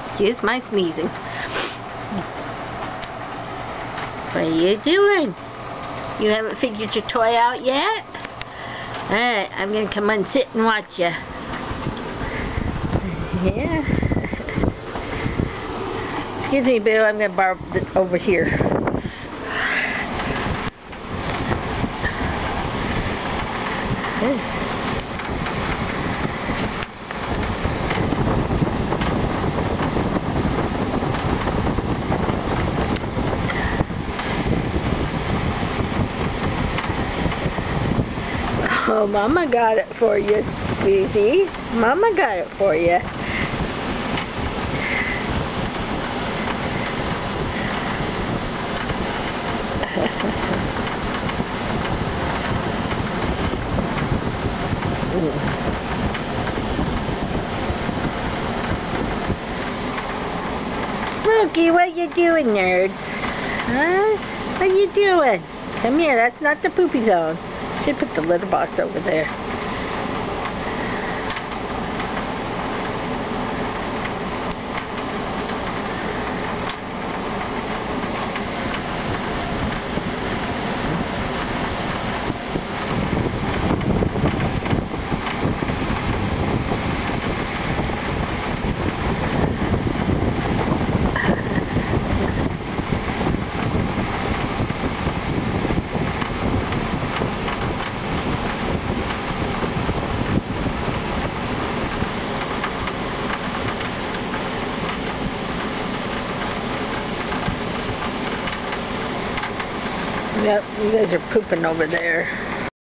Excuse my sneezing. What are you doing? You haven't figured your toy out yet? Alright, I'm gonna come and sit and watch ya. Yeah. Excuse me, Boo, I'm gonna borrow over here. Good. Oh, Mama got it for you, Squeezy. Mama got it for you. Spooky, what you doing, nerds? Huh? What you doing? Come here, that's not the poopy zone. Should put the litter box over there. Yep, you guys are pooping over there.